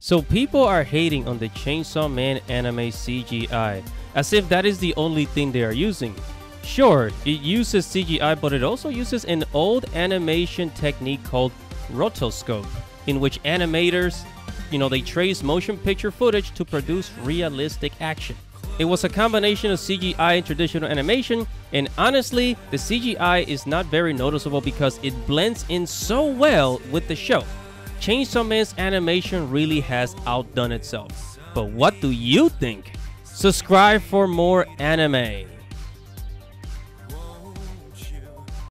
So people are hating on the Chainsaw Man anime CGI, as if that is the only thing they are using. Sure, it uses CGI, but it also uses an old animation technique called Rotoscope, in which animators, they trace motion picture footage to produce realistic action. It was a combination of CGI and traditional animation, and honestly, the CGI is not very noticeable because it blends in so well with the show. Chainsaw Man's animation really has outdone itself. But what do you think? Subscribe for more anime.